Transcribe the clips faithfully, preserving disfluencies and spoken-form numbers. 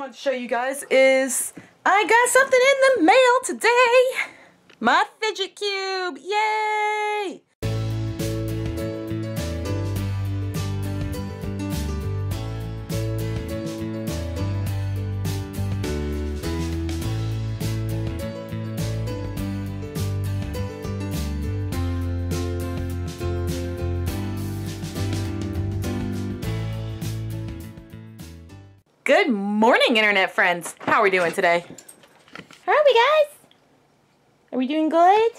want to show you guys is I got something in the mail today. My Fidget Cube, yay! Good morning, internet friends. How are we doing today? How are we, guys? Are we doing good?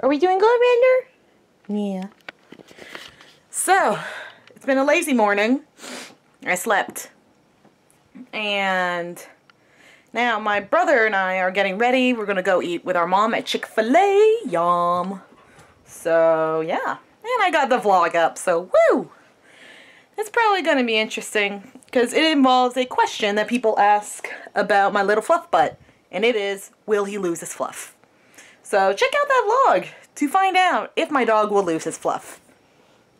Are we doing good, Rander? Yeah. So, it's been a lazy morning. I slept. And now my brother and I are getting ready. We're going to go eat with our mom at Chick-fil-A. Yum. So, yeah. And I got the vlog up, so woo! It's probably going to be interesting because it involves a question that people ask about my little fluff butt, and it is, will he lose his fluff? So check out that vlog to find out if my dog will lose his fluff.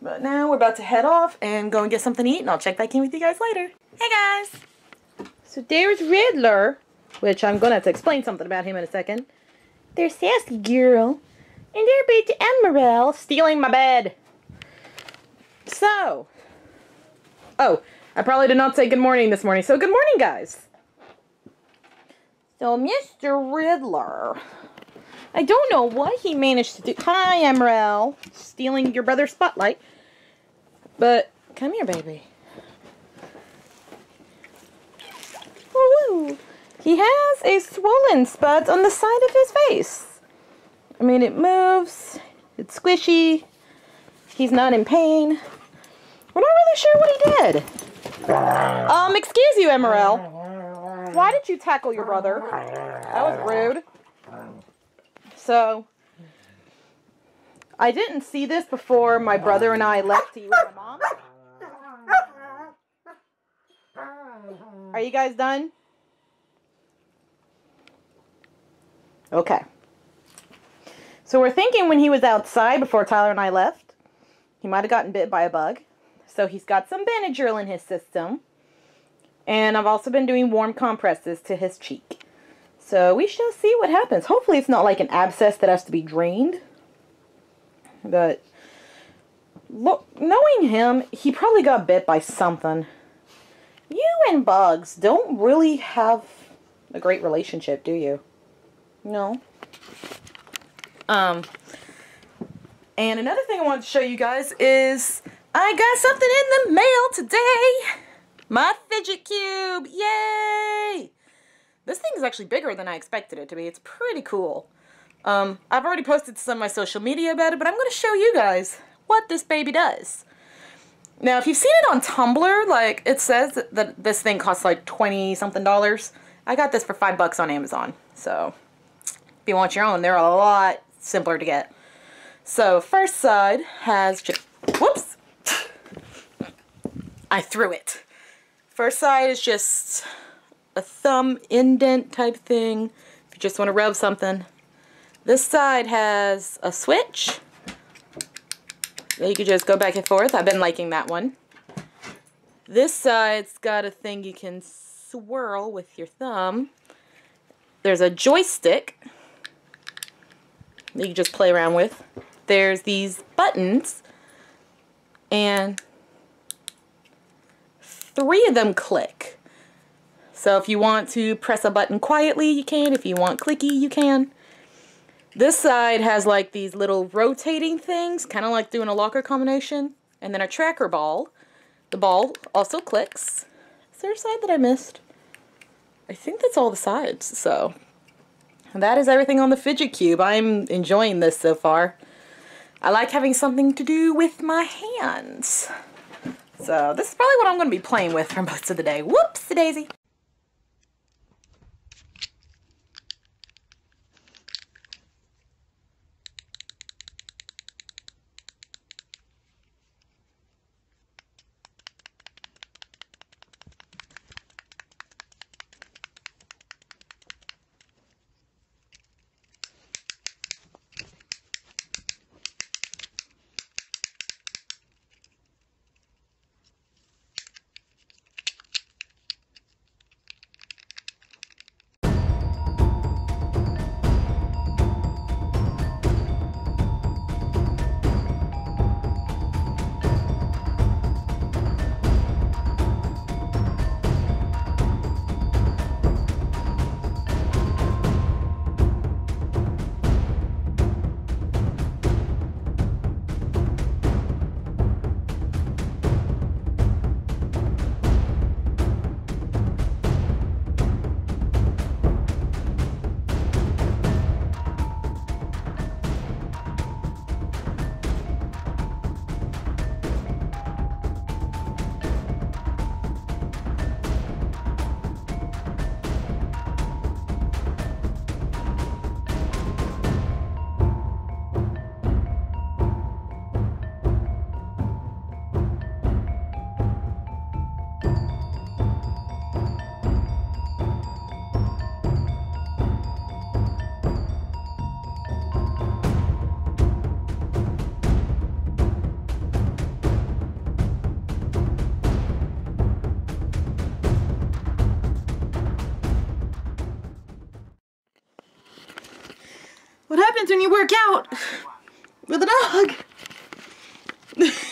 But now we're about to head off and go and get something to eat, and I'll check back in with you guys later. Hey guys! So there's Riddler, which I'm going to have to explain something about him in a second. There's Sassy Girl, and there's Bitch Emerald stealing my bed. So... Oh, I probably did not say good morning this morning, so good morning, guys. So, Mister Riddler, I don't know what he managed to do. Hi, Emerald, stealing your brother's spotlight. But, come here, baby. Woo-woo. He has a swollen spot on the side of his face. I mean, it moves, it's squishy, he's not in pain. We're not really sure what he did. Um, excuse you, Emerald. Why did you tackle your brother? That was rude. So, I didn't see this before my brother and I left to you and my mom. Are you guys done? Okay. So we're thinking when he was outside before Tyler and I left, he might have gotten bit by a bug. So he's got some Benadryl in his system, and I've also been doing warm compresses to his cheek. So we shall see what happens. Hopefully it's not like an abscess that has to be drained, but look, knowing him, he probably got bit by something. You and bugs don't really have a great relationship, do you? No. Um, and another thing I wanted to show you guys is... I got something in the mail today. My Fidget Cube, yay! This thing is actually bigger than I expected it to be. It's pretty cool. Um, I've already posted some of my social media about it, but I'm going to show you guys what this baby does. Now, if you've seen it on Tumblr, like it says that this thing costs like twenty something dollars. I got this for five bucks on Amazon. So, if you want your own, they're a lot simpler to get. So, first side has just, whoops. I threw it. First side is just a thumb indent type thing if you just want to rub something. This side has a switch that you can just go back and forth. I've been liking that one. This side's got a thing you can swirl with your thumb. There's a joystick that you can just play around with. There's these buttons, and three of them click. So if you want to press a button quietly, you can. If you want clicky, you can. This side has like these little rotating things, kind of like doing a locker combination, and then a tracker ball. The ball also clicks. Is there a side that I missed? I think that's all the sides. So that is everything on the Fidget Cube. I'm enjoying this so far. I like having something to do with my hands. So this is probably what I'm going to be playing with for most of the day. Whoops, the daisy. happens when you work out with a dog.